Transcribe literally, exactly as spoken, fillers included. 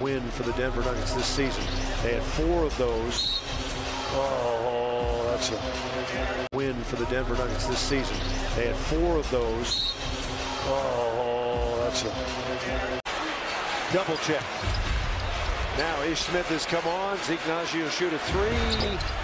Win for the Denver Nuggets this season. They had four of those. Oh, that's a win for the Denver Nuggets this season. They had four of those. Oh, that's a double check. Now Ish Smith has come on. Zeke Nnaji will shoot a three.